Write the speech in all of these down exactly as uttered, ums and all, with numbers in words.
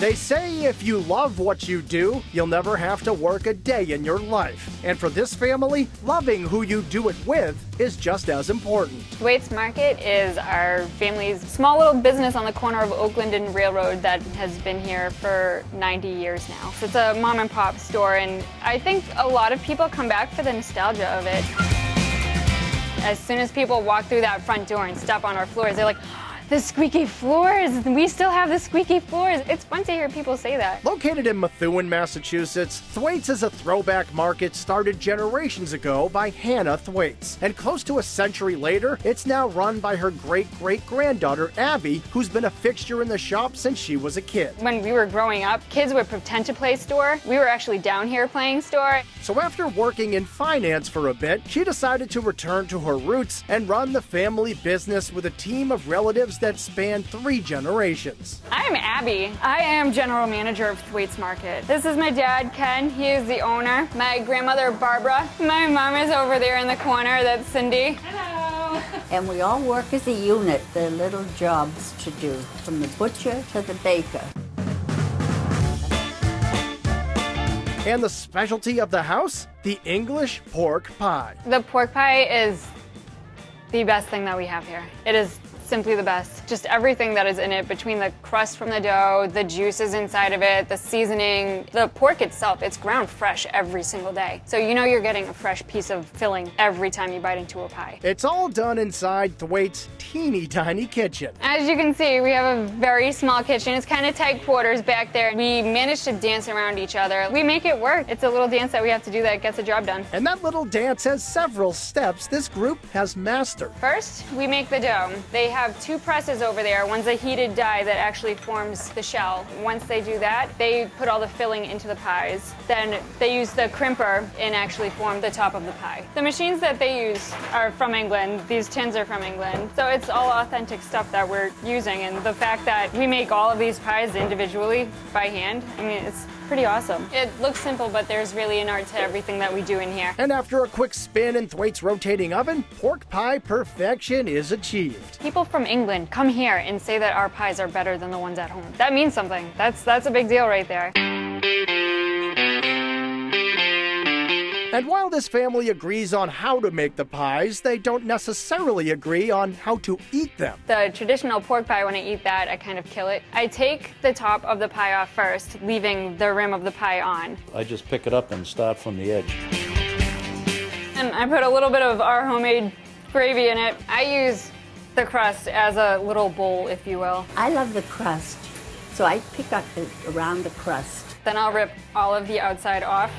They say if you love what you do, you'll never have to work a day in your life. And for this family, loving who you do it with is just as important. Thwaites Market is our family's small little business on the corner of Oakland and Railroad that has been here for ninety years now. So it's a mom and pop store, and I think a lot of people come back for the nostalgia of it. As soon as people walk through that front door and step on our floors, they're like, the squeaky floors, we still have the squeaky floors. It's fun to hear people say that. Located in Methuen, Massachusetts, Thwaites is a throwback market started generations ago by Hannah Thwaites. And close to a century later, it's now run by her great-great-granddaughter, Abby, who's been a fixture in the shop since she was a kid. When we were growing up, kids would pretend to play store. We were actually down here playing store. So after working in finance for a bit, she decided to return to her roots and run the family business with a team of relatives that span three generations. I'm Abby. I am general manager of Thwaites Market. This is my dad, Ken. He is the owner. My grandmother, Barbara. My mom is over there in the corner. That's Cindy. Hello. And we all work as a unit. There are little jobs to do, from the butcher to the baker. And the specialty of the house? The English pork pie. The pork pie is the best thing that we have here. It is simply the best. Just everything that is in it, between the crust from the dough, the juices inside of it, the seasoning, the pork itself, it's ground fresh every single day. So you know you're getting a fresh piece of filling every time you bite into a pie. It's all done inside Thwaites' teeny tiny kitchen. As you can see, we have a very small kitchen. It's kind of tight quarters back there. We manage to dance around each other. We make it work. It's a little dance that we have to do that gets the job done. And that little dance has several steps this group has mastered. First, we make the dough. They have We have two presses over there. One's a heated die that actually forms the shell. Once they do that, they put all the filling into the pies. Then they use the crimper and actually form the top of the pie. The machines that they use are from England. These tins are from England. So it's all authentic stuff that we're using, and the fact that we make all of these pies individually by hand, I mean, it's pretty awesome. It looks simple, but there's really an art to everything that we do in here. And after a quick spin in Thwaites' rotating oven, pork pie perfection is achieved. People from England come here and say that our pies are better than the ones at home. That means something. That's, that's a big deal right there. And while this family agrees on how to make the pies, they don't necessarily agree on how to eat them. The traditional pork pie, when I eat that, I kind of kill it. I take the top of the pie off first, leaving the rim of the pie on. I just pick it up and start from the edge. And I put a little bit of our homemade gravy in it. I use the crust as a little bowl, if you will. I love the crust, so I pick up it around the crust. Then I'll rip all of the outside off.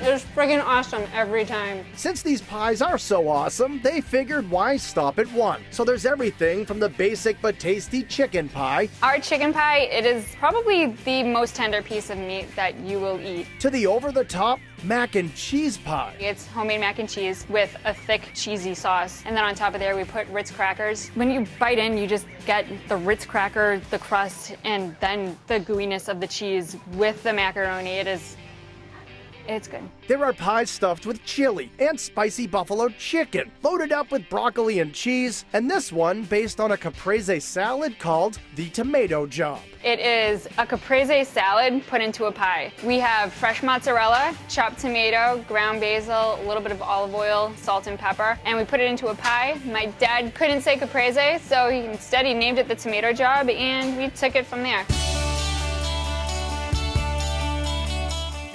They're friggin' awesome every time. Since these pies are so awesome, they figured why stop at one? So there's everything from the basic but tasty chicken pie. Our chicken pie, it is probably the most tender piece of meat that you will eat. To the over-the-top mac and cheese pie. It's homemade mac and cheese with a thick cheesy sauce. And then on top of there, we put Ritz crackers. When you bite in, you just get the Ritz cracker, the crust, and then the gooiness of the cheese with the macaroni. It is It's good. There are pies stuffed with chili and spicy buffalo chicken, loaded up with broccoli and cheese, and this one based on a caprese salad called the tomato job. It is a caprese salad put into a pie. We have fresh mozzarella, chopped tomato, ground basil, a little bit of olive oil, salt and pepper, and we put it into a pie. My dad couldn't say caprese, so he instead he named it the tomato job, and we took it from there.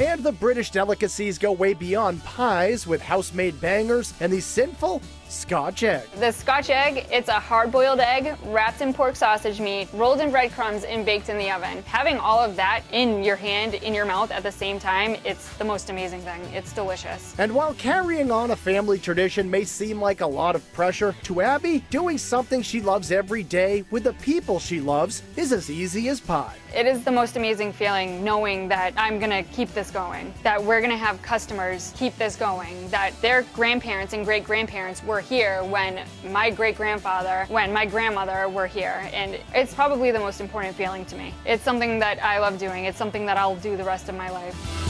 And the British delicacies go way beyond pies with house-made bangers and the sinful Scotch egg. The Scotch egg, it's a hard-boiled egg wrapped in pork sausage meat, rolled in breadcrumbs, and baked in the oven. Having all of that in your hand, in your mouth at the same time, it's the most amazing thing. It's delicious. And while carrying on a family tradition may seem like a lot of pressure, to Abby, doing something she loves every day with the people she loves is as easy as pie. It is the most amazing feeling knowing that I'm gonna keep this going, that we're gonna have customers keep this going, that their grandparents and great-grandparents were here when my great-grandfather, when my grandmother were here, and it's probably the most important feeling to me. It's something that I love doing. It's something that I'll do the rest of my life.